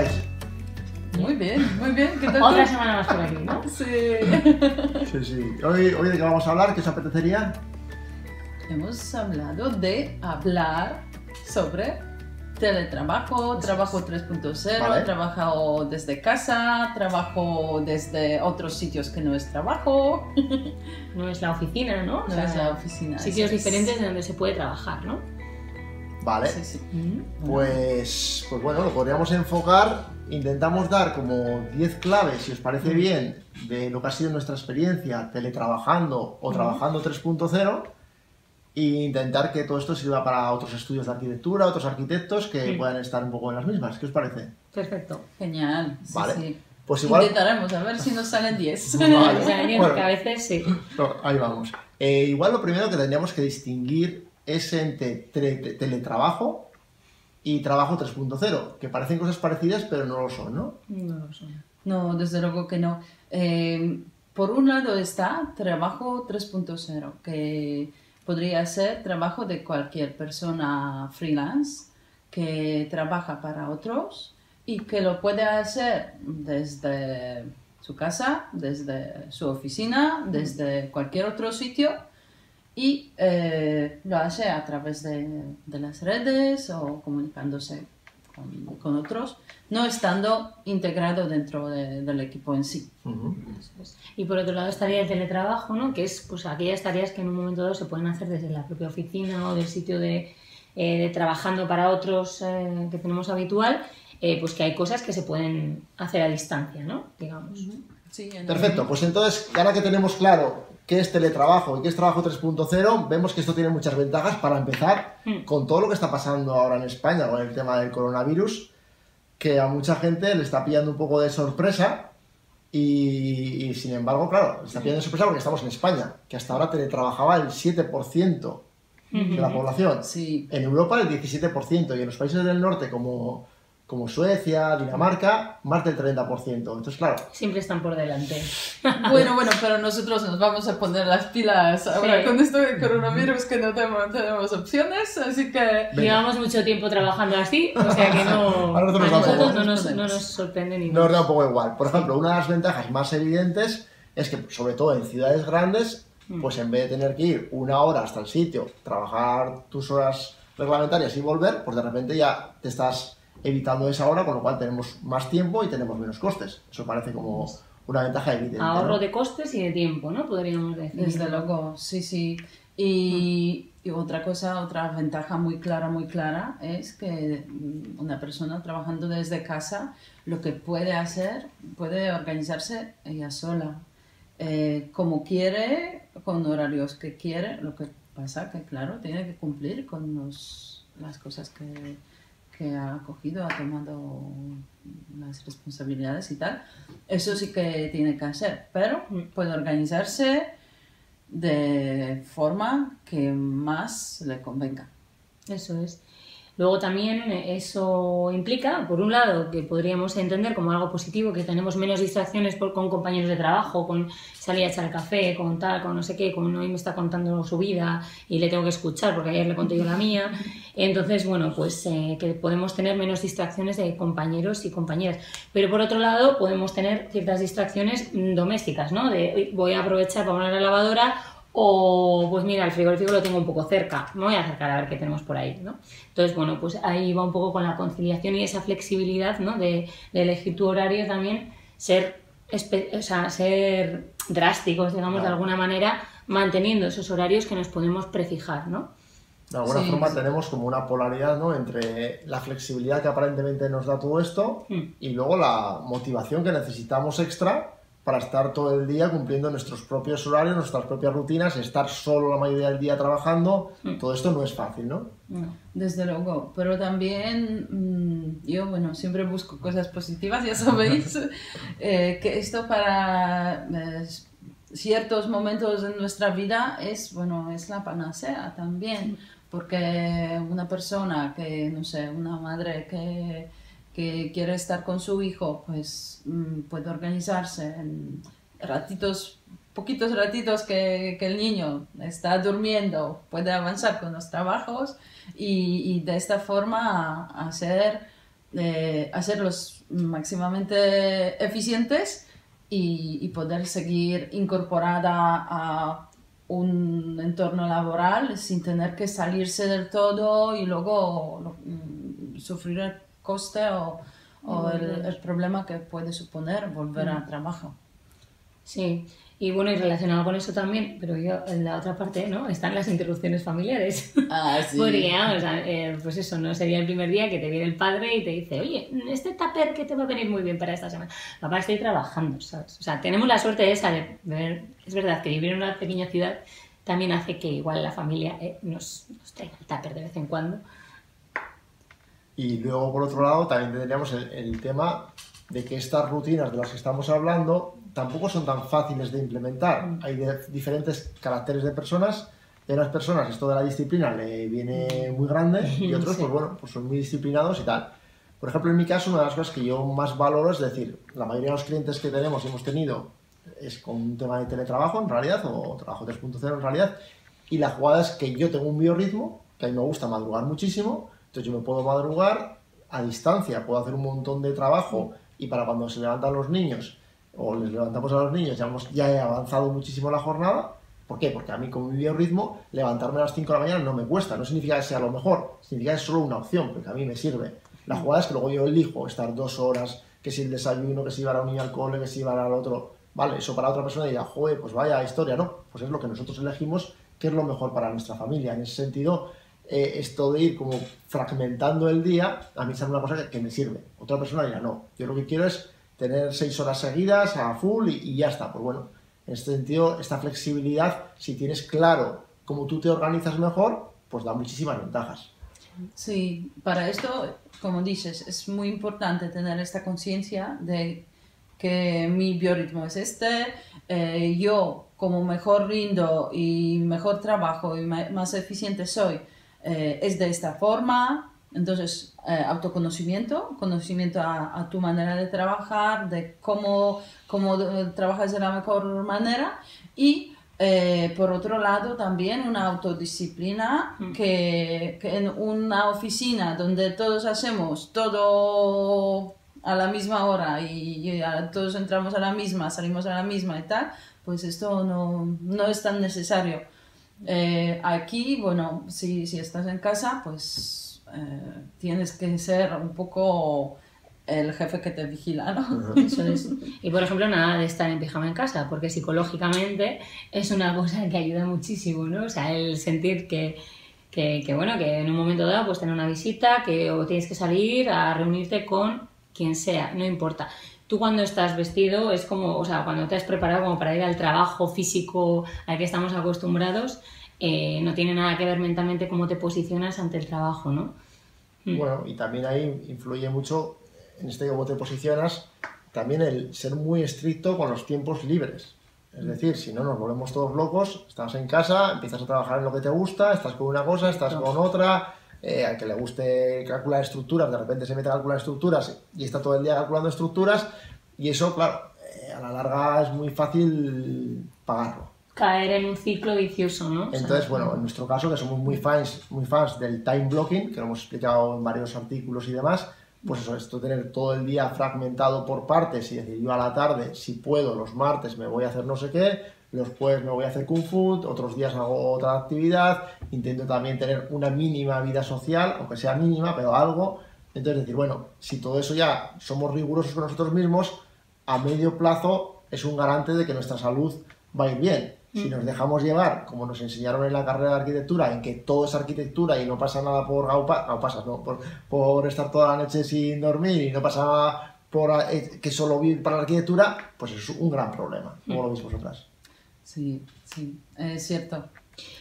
estáis? Muy bien, muy bien. ¿Qué tal? Otra semana más por aquí, ¿no? Sí. Sí, sí. Hoy ¿de qué vamos a hablar? ¿Qué os apetecería? Hemos hablado de hablar sobre teletrabajo, trabajo 3.0, vale. Trabajo desde casa, trabajo desde otros sitios que no es trabajo. No es la oficina, ¿no? No es la oficina. Sitios diferentes de donde se puede trabajar, ¿no? Vale. Sí, sí. Pues bueno, lo podríamos enfocar. Intentamos dar como 10 claves, si os parece bien, de lo que ha sido nuestra experiencia teletrabajando o trabajando 3.0. E intentar que todo esto sirva para otros estudios de arquitectura, otros arquitectos que puedan estar un poco en las mismas. ¿Qué os parece? Perfecto. Genial. Sí, vale. Sí. Pues igual... Intentaremos, a ver si nos salen 10. Vale. Bueno, a veces sí. No, ahí vamos. Igual lo primero que tendríamos que distinguir es entre teletrabajo y trabajo 3.0, que parecen cosas parecidas, pero no lo son, ¿no? No lo son. No, desde luego que no. Por un lado está trabajo 3.0, que... podría ser trabajo de cualquier persona freelance que trabaja para otros y que lo puede hacer desde su casa, desde su oficina, desde cualquier otro sitio y lo hace a través de las redes o comunicándose con otros, no estando integrado dentro del equipo en sí. Y por otro lado estaría el teletrabajo, ¿no? Que es pues aquellas tareas que en un momento dado se pueden hacer desde la propia oficina o del sitio de trabajando para otros que tenemos habitual, pues que hay cosas que se pueden hacer a distancia, ¿no? Digamos. Sí, perfecto, pues entonces ahora que tenemos claro qué es teletrabajo y qué es trabajo 3.0, vemos que esto tiene muchas ventajas para empezar con todo lo que está pasando ahora en España con el tema del coronavirus, que a mucha gente le está pillando un poco de sorpresa y sin embargo, claro, le está pillando de sorpresa porque estamos en España, que hasta ahora teletrabajaba el 7% de la población, en Europa el 17% y en los países del norte como Suecia, Dinamarca, más del 30%. Entonces, claro... siempre están por delante. Bueno, pero nosotros nos vamos a poner las pilas ahora con esto del coronavirus, que no tenemos opciones, así que... Llevamos mucho tiempo trabajando así, o sea que no... Ahora nosotros no nos sorprende ni nada. Nos da un poco igual. Por ejemplo, una de las ventajas más evidentes es que, sobre todo en ciudades grandes, pues en vez de tener que ir una hora hasta el sitio, trabajar tus horas reglamentarias y volver, pues de repente ya te estás... evitando esa hora, con lo cual tenemos más tiempo y tenemos menos costes. Eso parece como una ventaja evidente. Ahorro, ¿no? De costes y de tiempo, ¿no? Podríamos decir. Desde luego, sí, sí. Y otra cosa, otra ventaja muy clara, es que una persona trabajando desde casa, lo que puede hacer, puede organizarse ella sola. Como quiere, con horarios que quiere, lo que pasa que, claro, tiene que cumplir con las cosas que ha cogido, ha tomado las responsabilidades y tal, eso sí que tiene que hacer, pero puede organizarse de forma que más le convenga. Eso es. Luego también eso implica, por un lado, que podríamos entender como algo positivo, que tenemos menos distracciones con compañeros de trabajo, con salir a echar café, con tal, con no sé qué, con hoy me está contando su vida y le tengo que escuchar porque ayer le conté yo la mía. Entonces, bueno, pues que podemos tener menos distracciones de compañeros y compañeras. Pero por otro lado, podemos tener ciertas distracciones domésticas, ¿no? De voy a aprovechar para poner la lavadora. O, pues mira, el frigorífico lo tengo un poco cerca, me voy a acercar a ver qué tenemos por ahí, ¿no? Entonces, bueno, pues ahí va un poco con la conciliación y esa flexibilidad, ¿no? De elegir tu horario también, ser drásticos, digamos, de alguna manera, manteniendo esos horarios que nos podemos prefijar, ¿no? De alguna forma tenemos como una polaridad, ¿no? Entre la flexibilidad que aparentemente nos da todo esto y luego la motivación que necesitamos extra para estar todo el día cumpliendo nuestros propios horarios, nuestras propias rutinas, estar solo la mayoría del día trabajando, todo esto no es fácil, ¿no? No, desde luego, pero también yo, bueno, siempre busco cosas positivas, ya sabéis, que esto para ciertos momentos de nuestra vida es, bueno, es la panacea también, porque una persona que, no sé, una madre que quiere estar con su hijo, pues puede organizarse en ratitos, poquitos ratitos que el niño está durmiendo, puede avanzar con los trabajos y de esta forma hacer hacerlos máximamente eficientes y poder seguir incorporada a un entorno laboral sin tener que salirse del todo y luego sufrir el coste o el problema que puede suponer volver al trabajo. Sí, y bueno, y relacionado con eso también, pero yo en la otra parte, ¿no? Están las interrupciones familiares. Ah, sí. Porque ya, o sea, pues eso, ¿no? Sería el primer día que te viene el padre y te dice, oye, este tupper que te va a venir muy bien para esta semana. Papá, estoy trabajando, ¿sabes? O sea, tenemos la suerte esa de ver, es verdad que vivir en una pequeña ciudad también hace que igual la familia nos traiga el tupper de vez en cuando. Y luego, por otro lado, también tendríamos el tema de que estas rutinas de las que estamos hablando tampoco son tan fáciles de implementar. Hay diferentes caracteres de personas. De unas personas esto de la disciplina le viene muy grande y otros, pues bueno, pues son muy disciplinados y tal. Por ejemplo, en mi caso, una de las cosas que yo más valoro es decir, la mayoría de los clientes que tenemos y hemos tenido es con un tema de teletrabajo en realidad, o trabajo 3.0 en realidad, y la jugada es que yo tengo un biorritmo, que a mí me gusta madrugar muchísimo, entonces yo me puedo madrugar a distancia, puedo hacer un montón de trabajo y para cuando se levantan los niños o les levantamos a los niños, ya he avanzado muchísimo la jornada. ¿Por qué? Porque a mí, con mi biorritmo, levantarme a las 5 de la mañana no me cuesta. No significa que sea lo mejor, significa que es solo una opción, porque a mí me sirve. La jugada es que luego yo elijo estar 2 horas, que si el desayuno, que si llevar a un niño al cole, que si llevar al otro. Vale, eso para otra persona dirá, joder, pues vaya historia, ¿no? Pues es lo que nosotros elegimos, que es lo mejor para nuestra familia. En ese sentido, esto de ir como fragmentando el día, a mí es una cosa que me sirve. Otra persona dirá, no, yo lo que quiero es tener 6 horas seguidas a full y ya está. Pues bueno, en este sentido, esta flexibilidad, si tienes claro cómo tú te organizas mejor, pues da muchísimas ventajas. Sí, para esto, como dices, es muy importante tener esta conciencia de que mi biorritmo es este, yo como mejor rindo y mejor trabajo y más eficiente soy, es de esta forma. Entonces, autoconocimiento, conocimiento a tu manera de trabajar, de cómo trabajas de la mejor manera y, por otro lado, también una autodisciplina que en una oficina donde todos hacemos todo a la misma hora y todos entramos a la misma, salimos a la misma y tal, pues esto no es tan necesario. Aquí, bueno, si estás en casa, pues tienes que ser un poco el jefe que te vigila, ¿no? Eso es. Y por ejemplo, nada de estar en pijama en casa, porque psicológicamente es una cosa que ayuda muchísimo, ¿no? O sea, el sentir que bueno, que en un momento dado pues tener una visita, que o tienes que salir a reunirte con quien sea, no importa. Tú cuando estás vestido es como, o sea, cuando te has preparado como para ir al trabajo físico al que estamos acostumbrados, no tiene nada que ver mentalmente cómo te posicionas ante el trabajo, ¿no? Bueno, y también ahí influye mucho en este cómo te posicionas, también el ser muy estricto con los tiempos libres. Es decir, si no nos volvemos todos locos, estás en casa, empiezas a trabajar en lo que te gusta, estás con una cosa, estás con otra, al que le guste calcular estructuras, de repente se mete a calcular estructuras y está todo el día calculando estructuras y eso, claro, a la larga es muy fácil pagarlo. Caer en un ciclo vicioso, ¿no? Entonces, bueno, en nuestro caso, que somos muy fans del time blocking, que lo hemos explicado en varios artículos y demás, pues eso, esto tener todo el día fragmentado por partes y decir, yo a la tarde, si puedo, los martes me voy a hacer no sé qué, los jueves me voy a hacer kung fu, otros días hago otra actividad, intento también tener una mínima vida social, aunque sea mínima, pero algo. Entonces, decir, bueno, si todo eso ya somos rigurosos con nosotros mismos, a medio plazo es un garante de que nuestra salud va a ir bien. Si nos dejamos llevar, como nos enseñaron en la carrera de arquitectura, en que todo es arquitectura y no pasa nada por por estar toda la noche sin dormir y no pasa nada por que solo vivir para la arquitectura, pues es un gran problema, como lo veis vosotras. Sí, sí, es cierto.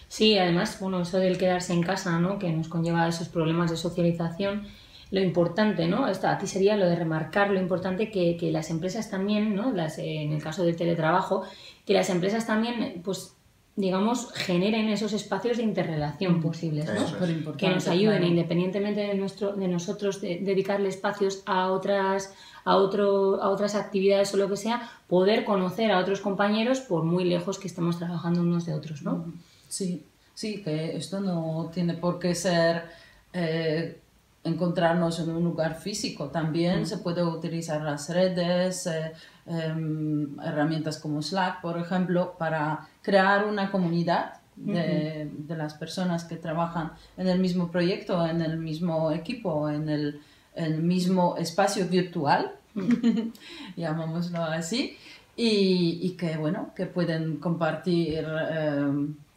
Sí, además, bueno, eso del quedarse en casa, ¿no? Que nos conlleva esos problemas de socialización. Lo importante, ¿no? Esto aquí sería lo de remarcar lo importante que las empresas también, ¿no? En el caso del teletrabajo, que las empresas también, pues, digamos, generen esos espacios de interrelación posibles, ¿no? Es que nos ayuden, claro, independientemente de nosotros dedicarle espacios a otras actividades o lo que sea, poder conocer a otros compañeros por muy lejos que estemos trabajando unos de otros, ¿no? Sí, que esto no tiene por qué ser encontrarnos en un lugar físico. También se puede utilizar las redes, herramientas como Slack, por ejemplo, para crear una comunidad de las personas que trabajan en el mismo proyecto, en el mismo equipo, en el mismo espacio virtual, llamémoslo así, y que, bueno, que pueden compartir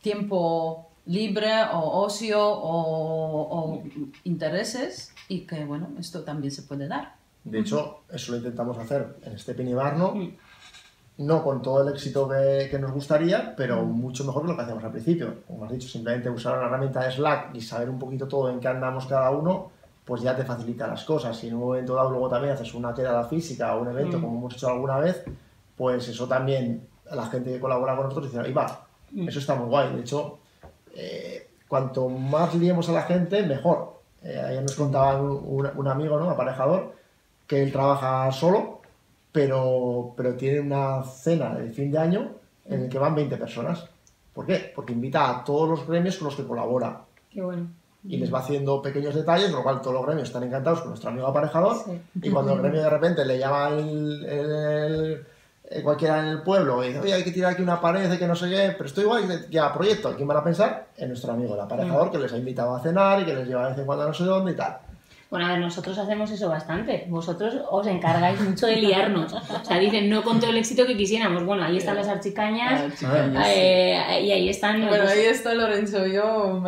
tiempo libre o ocio o intereses, y que, bueno, esto también se puede dar. De hecho, eso lo intentamos hacer en Stepienybarno, no con todo el éxito que nos gustaría, pero mucho mejor que lo que hacíamos al principio. Como has dicho, simplemente usar la herramienta de Slack y saber un poquito todo en qué andamos cada uno, pues ya te facilita las cosas. Si en un momento dado luego también haces una quedada física o un evento, como hemos hecho alguna vez, pues eso también, la gente que colabora con nosotros dice, ahí va, eso está muy guay. De hecho, cuanto más liemos a la gente, mejor. Ayer nos contaba un amigo, ¿no?, aparejador, que él trabaja solo, pero tiene una cena de fin de año en la que van 20 personas. ¿Por qué? Porque invita a todos los gremios con los que colabora. Qué bueno. Y les va haciendo pequeños detalles, con lo cual todos los gremios están encantados con nuestro amigo aparejador. Sí. Y cuando el gremio de repente le llama cualquiera en el pueblo y dice, oye, hay que tirar aquí una pared, hay que no sé qué, pero esto igual ya proyecto, ¿a quién van a pensar? En nuestro amigo el aparejador, que les ha invitado a cenar y que les lleva de vez en cuando a no sé dónde y tal. Bueno, a ver, nosotros hacemos eso bastante. Vosotros os encargáis mucho de liarnos. O sea, dicen, no con todo el éxito que quisiéramos. Bueno, ahí están las archicañas. Y ahí están... Bueno, los... ahí está Lorenzo, yo...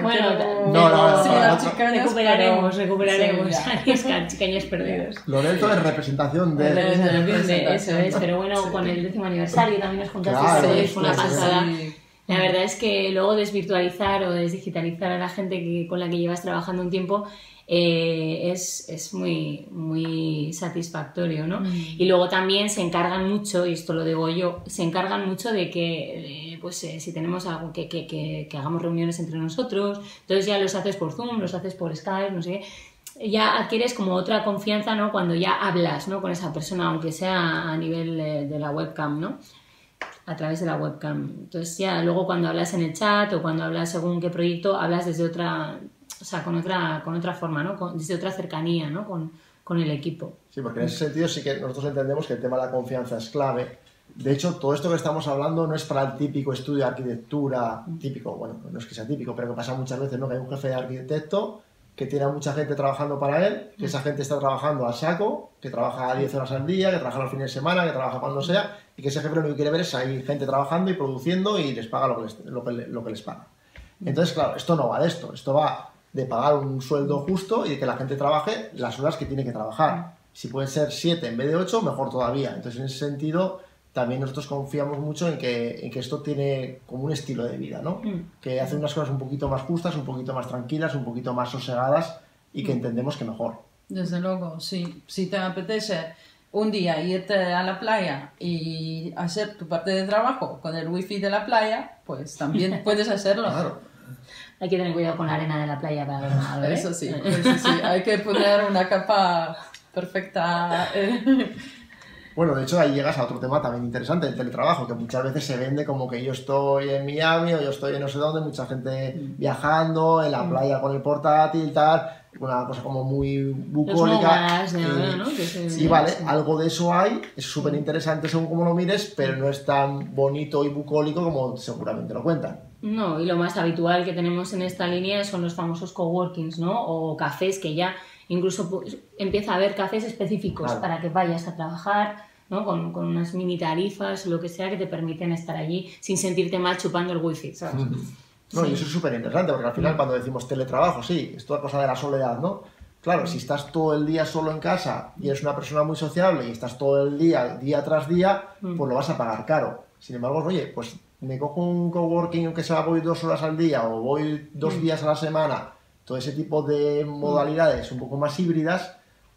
Recuperaremos. Sí, es que archicañas perdidos. Lorenzo es representación de... Eso es, pero bueno, sí. Con el 10º aniversario también nos juntasteis. Claro, es una pasada. Sí. La verdad es que luego desvirtualizar o desdigitalizar a la gente con la que llevas trabajando un tiempo... es muy, muy satisfactorio, ¿no? Y luego también se encargan mucho, y esto lo digo yo, se encargan mucho de que pues si tenemos algo que hagamos reuniones entre nosotros, entonces ya los haces por Zoom, los haces por Skype, no sé qué, ya adquieres como otra confianza, ¿no?, cuando ya hablas, ¿no?, con esa persona, aunque sea a nivel de la webcam, ¿no?, a través de la webcam. Entonces ya luego cuando hablas en el chat o cuando hablas según qué proyecto, hablas desde otra... O sea, con otra forma, ¿no? Desde otra cercanía, ¿no?, con el equipo. Sí, porque en ese sentido sí que nosotros entendemos que el tema de la confianza es clave. De hecho, todo esto que estamos hablando no es para el típico estudio de arquitectura, típico, bueno, no es que sea típico, pero que pasa muchas veces, ¿no?, que hay un jefe de arquitecto que tiene a mucha gente trabajando para él, que esa gente está trabajando a saco, que trabaja 10 horas al día, que trabaja los fines de semana, que trabaja cuando sea, y que ese jefe lo único que quiere ver es ahí gente trabajando y produciendo y les paga lo que les paga. Entonces, claro, esto no va de esto, esto va... de pagar un sueldo justo y de que la gente trabaje las horas que tiene que trabajar. Si pueden ser 7 en vez de 8, mejor todavía. Entonces, en ese sentido, también nosotros confiamos mucho en que esto tiene como un estilo de vida, ¿no? Que hace unas cosas un poquito más justas, un poquito más tranquilas, un poquito más sosegadas y que entendemos que mejor. Desde luego, sí. Si te apetece un día irte a la playa y hacer tu parte de trabajo con el wifi de la playa, pues también puedes hacerlo. Claro. Hay que tener cuidado con la arena de la playa para ver mal, ¿eh? Eso sí, hay que poner una capa perfecta. Bueno, de hecho ahí llegas a otro tema también interesante, el teletrabajo, que muchas veces se vende como que yo estoy en Miami o yo estoy en no sé dónde, mucha gente viajando, en la playa con el portátil, tal, una cosa como muy bucólica. Los nómadas, ¿no? Sí, vale, algo de eso hay, es súper interesante según como lo mires, pero no es tan bonito y bucólico como seguramente lo cuentan. No, y lo más habitual que tenemos en esta línea son los famosos coworkings, ¿no?, o cafés, que ya incluso pues, empieza a haber cafés específicos para que vayas a trabajar, ¿no?, con unas mini tarifas o lo que sea que te permiten estar allí sin sentirte mal chupando el wifi, ¿sabes? Y eso es súper interesante, porque al final cuando decimos teletrabajo, sí, es toda cosa de la soledad, ¿no? Claro, si estás todo el día solo en casa y eres una persona muy sociable y estás todo el día, día tras día, pues lo vas a pagar caro. Sin embargo, oye, pues me cojo un coworking, aunque sea voy 2 horas al día o voy 2 días a la semana, todo ese tipo de modalidades un poco más híbridas,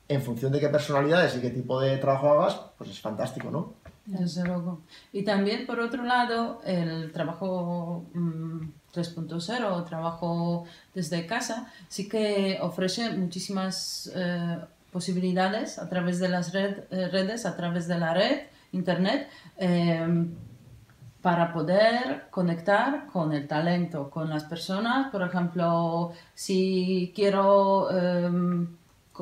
en función de qué personalidades y qué tipo de trabajo hagas, pues es fantástico, ¿no? Desde luego. Y también, por otro lado, el trabajo 3.0, trabajo desde casa, sí que ofrece muchísimas posibilidades a través de las redes, a través de la red, internet, para poder conectar con el talento, con las personas. Por ejemplo, si quiero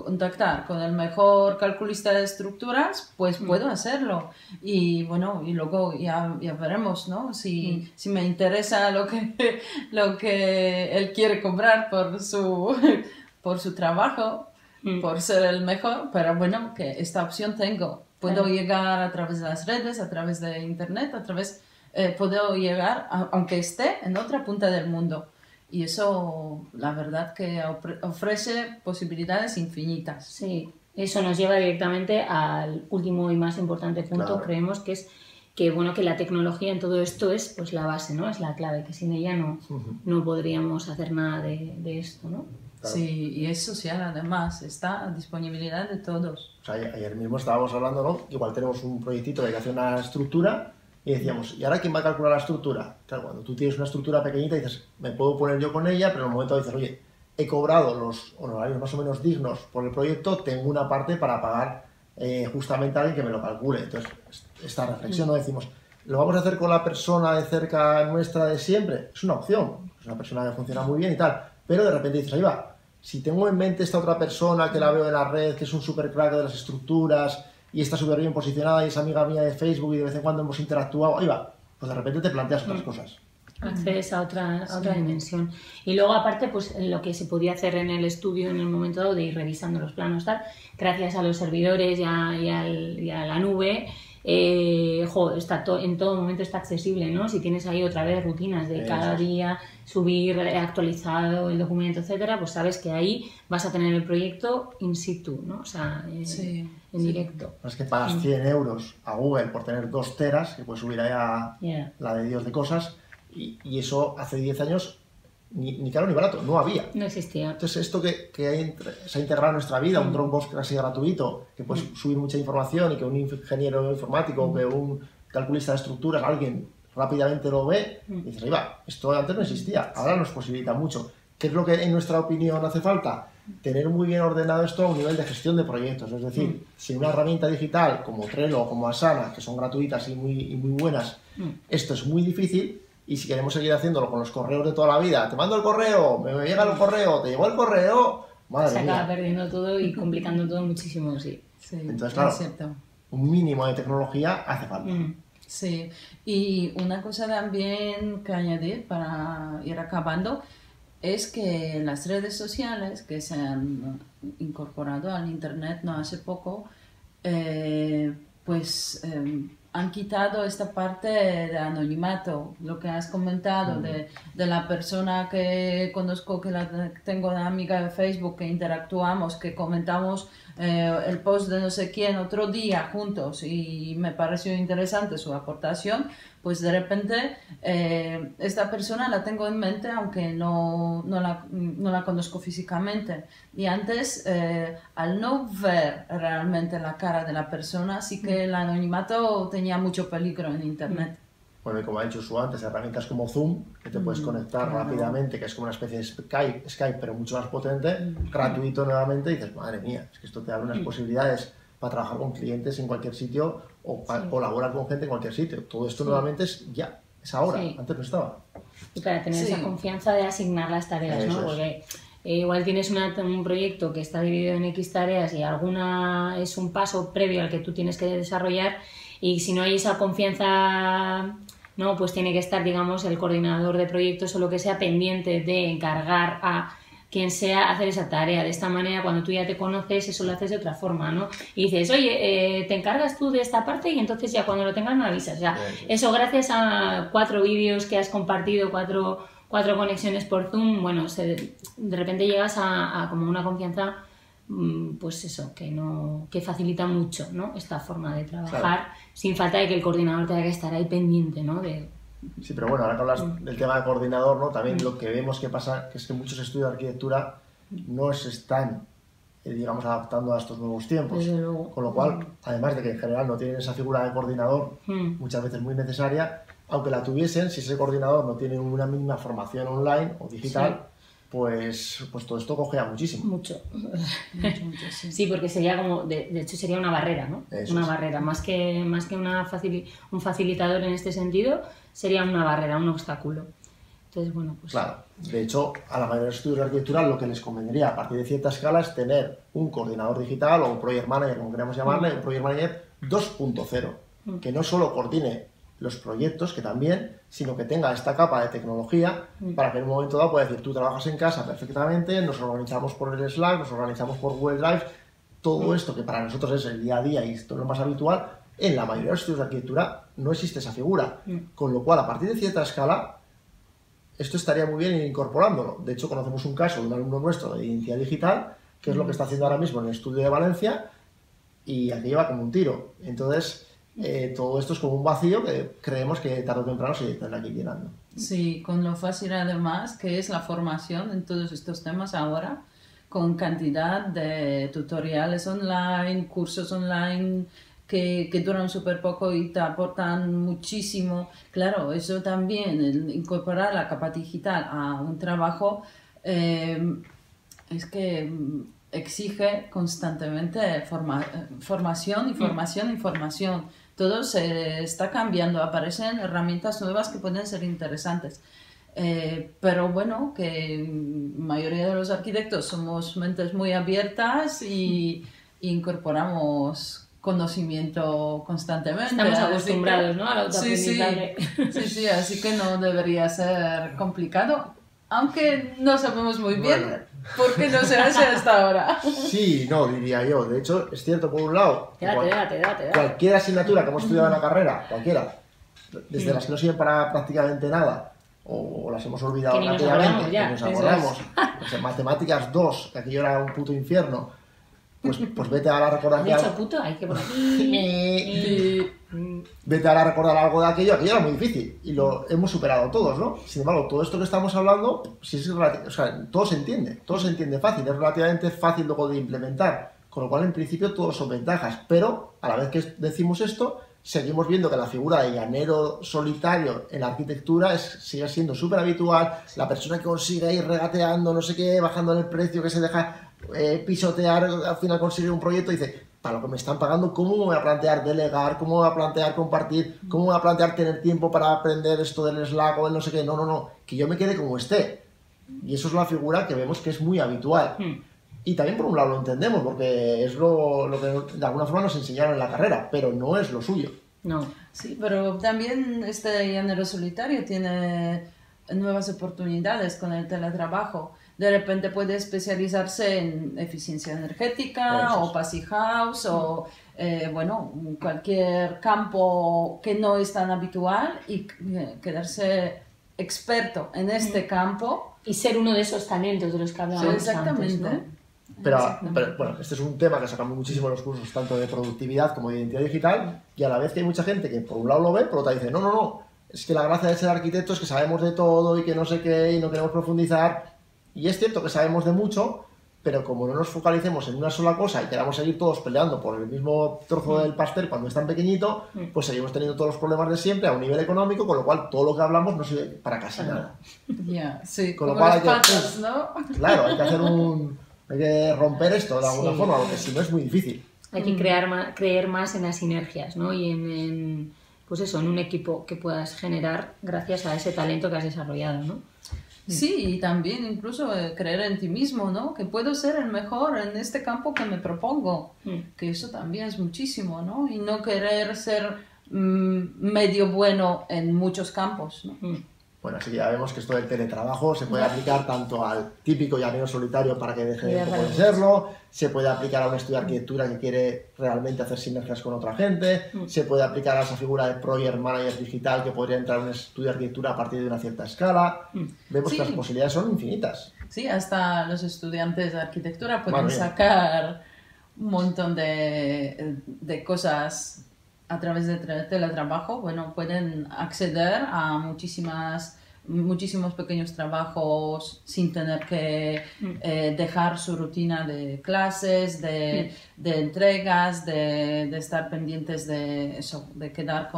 contactar con el mejor calculista de estructuras, pues puedo hacerlo. Y bueno, y luego ya veremos, ¿no? Si me interesa lo que él quiere cobrar por su trabajo, por ser el mejor, pero bueno, que esta opción tengo. Puedo llegar a través de las redes, a través de internet, puedo llegar, aunque esté en otra punta del mundo. Y eso, la verdad, que ofrece posibilidades infinitas. Sí, eso nos lleva directamente al último y más importante punto, claro. Creemos que es que, bueno, que la tecnología en todo esto es pues la base, ¿no? Es la clave, que sin ella no podríamos hacer nada de esto, ¿no? Claro. Sí, y es social, además, está a disponibilidad de todos. O sea, ayer mismo estábamos hablando, ¿no? Igual tenemos un proyectito de creación a la estructura. Y decíamos, ¿y ahora quién va a calcular la estructura? Claro, cuando tú tienes una estructura pequeñita dices, me puedo poner yo con ella, pero en un momento dices, oye, he cobrado los honorarios más o menos dignos por el proyecto, tengo una parte para pagar justamente a alguien que me lo calcule. Entonces, esta reflexión, ¿no? Decimos, ¿lo vamos a hacer con la persona de cerca nuestra de siempre? Es una opción, es una persona que funciona muy bien y tal, pero de repente dices, ahí va, si tengo en mente esta otra persona que la veo en la red, que es un super crack de las estructuras, y está súper bien posicionada y es amiga mía de Facebook y de vez en cuando hemos interactuado, ahí va, pues de repente te planteas otras cosas. Accedes a otra dimensión. Y luego aparte, pues lo que se podía hacer en el estudio en el momento dado de ir revisando los planos, tal, gracias a los servidores y a la nube, en todo momento está accesible, ¿no? Si tienes ahí otra vez rutinas de cada día, subir actualizado el documento, etcétera, pues sabes que ahí vas a tener el proyecto in situ, ¿no? O sea, en directo. Es que pagas 100 euros a Google por tener 2 teras, que puedes subir ahí a la de Dios de cosas, y eso hace 10 años ni caro ni barato, no había. No existía. Entonces esto que se ha integrado en nuestra vida, un Dropbox casi gratuito, que puedes subir mucha información y que un ingeniero informático o que un calculista de estructuras, alguien rápidamente lo ve y dice, ahí va, esto antes no existía, ahora nos posibilita mucho. ¿Qué es lo que en nuestra opinión hace falta? Tener muy bien ordenado esto a un nivel de gestión de proyectos, es decir, sin una herramienta digital como Trello o como Asana, que son gratuitas y muy buenas, esto es muy difícil, y si queremos seguir haciéndolo con los correos de toda la vida, te mando el correo, me llega el correo, te llegó el correo, madre mía. Se acaba perdiendo todo y complicando todo muchísimo, sí. Entonces, claro, un mínimo de tecnología hace falta. Sí, y una cosa también que añadir para ir acabando, es que las redes sociales que se han incorporado al internet no hace poco, han quitado esta parte de anonimato, lo que has comentado de la persona que conozco, que tengo una amiga de Facebook, que interactuamos, que comentamos el post de no sé quién otro día juntos y me pareció interesante su aportación, pues de repente esta persona la tengo en mente aunque no la conozco físicamente. Y antes, al no ver realmente la cara de la persona, sí que el anonimato tenía mucho peligro en internet. Bueno, y como ha dicho Su antes, herramientas como Zoom, que te puedes conectar rápidamente, que es como una especie de Skype pero mucho más potente, gratuito nuevamente, y dices, madre mía, es que esto te abre unas posibilidades para trabajar con clientes en cualquier sitio o para colaborar con gente en cualquier sitio. Todo esto nuevamente es ahora, antes no estaba. Y para tener esa confianza de asignar las tareas, ¿no? Porque igual tienes un proyecto que está dividido en X tareas y alguna es un paso previo al que tú tienes que desarrollar, y si no hay esa confianza, no, pues tiene que estar, digamos, el coordinador de proyectos o lo que sea pendiente de encargar a quien sea hacer esa tarea. De esta manera, cuando tú ya te conoces, eso lo haces de otra forma, ¿no? Y dices, oye, te encargas tú de esta parte y entonces ya cuando lo tengas me avisas. O sea, eso gracias a 4 vídeos que has compartido, 4 conexiones por Zoom, bueno, de repente llegas a como una confianza, pues eso, que facilita mucho, ¿no? Esta forma de trabajar, sin falta de que el coordinador tenga que estar ahí pendiente, ¿no? Sí, pero bueno, ahora que hablas del tema de coordinador, ¿no? También lo que vemos que pasa que es que muchos estudios de arquitectura no se están, digamos, adaptando a estos nuevos tiempos. Con lo cual, además de que en general no tienen esa figura de coordinador, muchas veces muy necesaria, aunque la tuviesen, si ese coordinador no tiene una mínima formación online o digital, pues todo esto cojea muchísimo. Mucho, sí, porque sería como, de hecho sería una barrera, ¿no? Eso una barrera, más que un facilitador en este sentido, sería una barrera, un obstáculo. Entonces, bueno, pues... Claro, de hecho, a la mayoría de los estudios de arquitectura lo que les convendría a partir de cierta escala es tener un coordinador digital o un project manager, como queremos llamarle, un project manager 2.0, que no solo coordine los proyectos, que también, sino que tenga esta capa de tecnología para que en un momento dado pueda decir, tú trabajas en casa perfectamente, nos organizamos por el Slack, nos organizamos por Google Drive, todo esto que para nosotros es el día a día y esto es lo más habitual, en la mayoría de los estudios de arquitectura no existe esa figura, con lo cual a partir de cierta escala esto estaría muy bien incorporándolo. De hecho, conocemos un caso de un alumno nuestro de identidad digital, que es lo que está haciendo ahora mismo en el estudio de Valencia, y aquí lleva como un tiro. Entonces, todo esto es como un vacío que creemos que tarde o temprano se tendrá que ir llenando. Sí, con lo fácil además que es la formación en todos estos temas ahora, con cantidad de tutoriales online, cursos online que duran súper poco y te aportan muchísimo. Claro, eso también, el incorporar la capa digital a un trabajo, es que exige constantemente formación. Todo se está cambiando, aparecen herramientas nuevas que pueden ser interesantes. Pero bueno, que la mayoría de los arquitectos somos mentes muy abiertas y incorporamos conocimiento constantemente. Estamos acostumbrados, ¿no?, al autoaprendizaje. Sí, así que no debería ser complicado, aunque no sabemos muy bien por qué no se hace hasta ahora. Sí, no, diría yo. De hecho, es cierto, por un lado, cualquier asignatura que hemos estudiado en la carrera, cualquiera, desde las que no sirven para prácticamente nada, o las hemos olvidado rápidamente, que nos acordamos. Pues en matemáticas 2, que aquello era un puto infierno, pues vete ahora a recordar que... Vete ahora a recordar algo de aquello era muy difícil, y lo hemos superado todos, ¿no? Sin embargo, todo esto que estamos hablando, todo se entiende fácil, es relativamente fácil luego de implementar, con lo cual en principio todos son ventajas, pero a la vez que decimos esto, seguimos viendo que la figura de llanero solitario en la arquitectura sigue siendo súper habitual, la persona que consigue ir regateando, no sé qué, bajando en el precio, que se deja pisotear, al final consigue un proyecto y dice, para lo que me están pagando, ¿cómo me voy a plantear delegar? ¿Cómo me voy a plantear compartir? ¿Cómo me voy a plantear tener tiempo para aprender esto del Slack o del no sé qué? No, que yo me quede como esté. Y eso es una figura que vemos que es muy habitual. Y también por un lado lo entendemos, porque es lo que de alguna forma nos enseñaron en la carrera, pero no es lo suyo. No. Sí, pero también este llanero solitario tiene nuevas oportunidades con el teletrabajo. De repente puede especializarse en eficiencia energética o Passive House o cualquier campo que no es tan habitual y quedarse experto en este campo. Y ser uno de esos talentos de los que hablábamos antes, ¿no? Pero bueno, este es un tema que sacamos muchísimo en los cursos, tanto de productividad como de identidad digital, y a la vez que hay mucha gente que por un lado lo ve, por otro dice, no, es que la gracia de ser arquitecto es que sabemos de todo y que no sé qué y no queremos profundizar. Y es cierto que sabemos de mucho, pero como no nos focalicemos en una sola cosa y queramos seguir todos peleando por el mismo trozo del pastel cuando es tan pequeñito, pues seguimos teniendo todos los problemas de siempre a un nivel económico, con lo cual todo lo que hablamos no sirve para casi nada. Sí, con lo cual hay que, ¿no? Claro, hay que romper esto de alguna forma, porque si no es muy difícil. Hay que creer más en las sinergias, ¿no? Y en un equipo que puedas generar gracias a ese talento que has desarrollado, ¿no? Sí, y también incluso creer en ti mismo, ¿no? Que puedo ser el mejor en este campo que me propongo, que eso también es muchísimo, ¿no? Y no querer ser medio bueno en muchos campos, ¿no? Bueno, así que ya vemos que esto del teletrabajo se puede aplicar tanto al típico llanero solitario para que deje de serlo, se puede aplicar a un estudio de arquitectura que quiere realmente hacer sinergias con otra gente, se puede aplicar a esa figura de project manager digital que podría entrar en un estudio de arquitectura a partir de una cierta escala. Vemos que las posibilidades son infinitas. Sí, hasta los estudiantes de arquitectura pueden sacar un montón de cosas a través de teletrabajo. Bueno, pueden acceder a muchísimos pequeños trabajos sin tener que dejar su rutina de clases, de entregas, de estar pendientes de eso, de quedar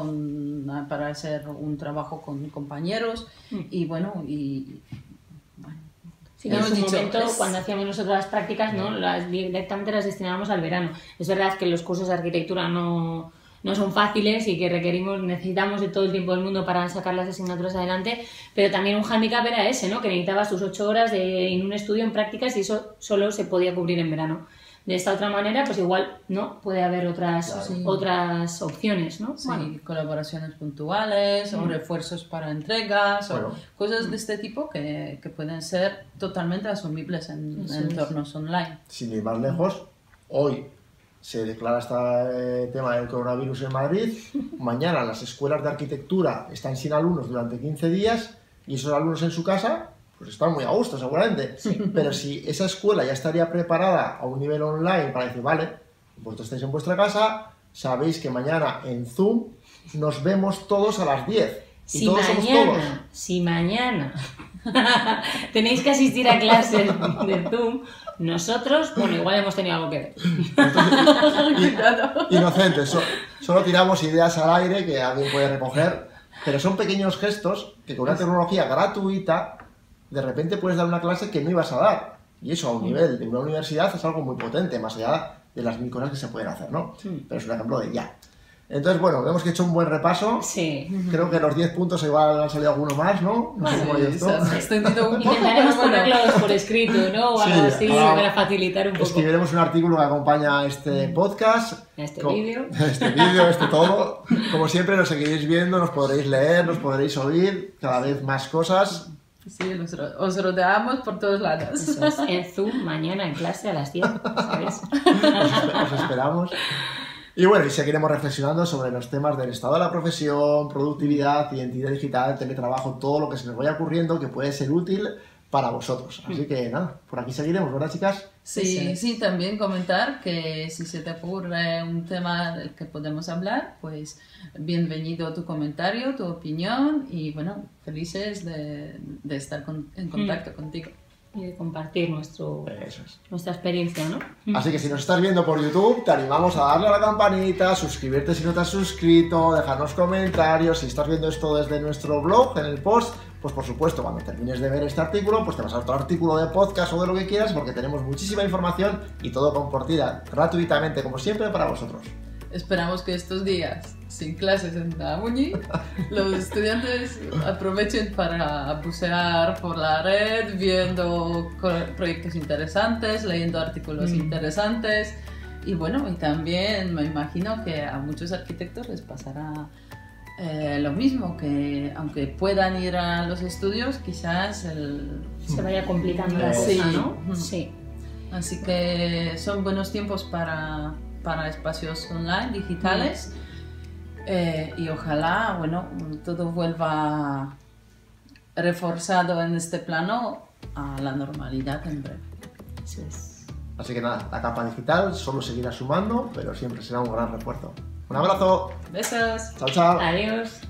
para hacer un trabajo con compañeros. Sí, en su momento, cuando hacíamos nosotros las prácticas, ¿no?, directamente las destinábamos al verano. Es verdad que los cursos de arquitectura no no son fáciles y que necesitamos de todo el tiempo del mundo para sacar las asignaturas adelante, pero también un hándicap era ese, ¿no? Que necesitaba sus 8 horas en un estudio, en prácticas, y eso solo se podía cubrir en verano. De esta otra manera, pues igual no puede haber otras, sí, otras opciones, ¿no? Sí, bueno, colaboraciones puntuales, o refuerzos para entregas, o cosas de este tipo que pueden ser totalmente asumibles en entornos online. Sin ir más lejos, hoy se declara este tema del coronavirus en Madrid, mañana las escuelas de arquitectura están sin alumnos durante 15 días y esos alumnos en su casa pues están muy a gusto seguramente, pero si esa escuela ya estaría preparada a un nivel online para decir, vale, vosotros estáis en vuestra casa, sabéis que mañana en Zoom nos vemos todos a las 10 y si todos mañana, somos todos. Si mañana tenéis que asistir a clases de Zoom, nosotros, bueno, igual hemos tenido algo que ver. Inocentes, solo tiramos ideas al aire que alguien puede recoger, pero son pequeños gestos que con una tecnología gratuita de repente puedes dar una clase que no ibas a dar. Y eso a un nivel de una universidad es algo muy potente, más allá de las mil cosas que se pueden hacer, ¿no? Sí. Pero es un ejemplo de ya. Entonces, bueno, vemos que he hecho un buen repaso. Sí. Creo que los 10 puntos igual han salido alguno más, ¿no? No sé cómo es esto. Intentaremos ponerlos por escrito, ¿no? O algo así para facilitar un poco. Escribiremos un artículo que acompaña este podcast. Este vídeo, este todo. Como siempre, nos seguiréis viendo, nos podréis leer, nos podréis oír, cada vez más cosas. Sí, os rodeamos por todos lados. Eso es. En Zoom, mañana en clase a las 10, ¿sabes? Os esperamos. Y bueno, y seguiremos reflexionando sobre los temas del estado de la profesión, productividad, identidad digital, teletrabajo, todo lo que se nos vaya ocurriendo que puede ser útil para vosotros. Así que nada, por aquí seguiremos, ¿verdad, chicas? Sí, también comentar que si se te ocurre un tema del que podemos hablar, pues bienvenido tu comentario, tu opinión y bueno, felices de estar en contacto contigo. Y de compartir nuestra experiencia, ¿no? Así que si nos estás viendo por YouTube, te animamos a darle a la campanita, suscribirte si no te has suscrito, dejarnos comentarios. Si estás viendo esto desde nuestro blog, en el post, pues por supuesto, cuando termines de ver este artículo, pues te vas a otro artículo de podcast o de lo que quieras, porque tenemos muchísima información y todo compartida gratuitamente, como siempre, para vosotros. Esperamos que estos días sin clases en la uni, los estudiantes aprovechen para bucear por la red, viendo proyectos interesantes, leyendo artículos interesantes. Y bueno, y también me imagino que a muchos arquitectos les pasará lo mismo, que aunque puedan ir a los estudios, quizás se vaya complicando la cosa, ¿no? Sí. Así que son buenos tiempos para espacios online, digitales, y ojalá, bueno, todo vuelva reforzado en este plano a la normalidad en breve. Así es. Así que nada, la capa digital solo seguirá sumando, pero siempre será un gran refuerzo. Un abrazo. Besos. Chao, chao. Adiós.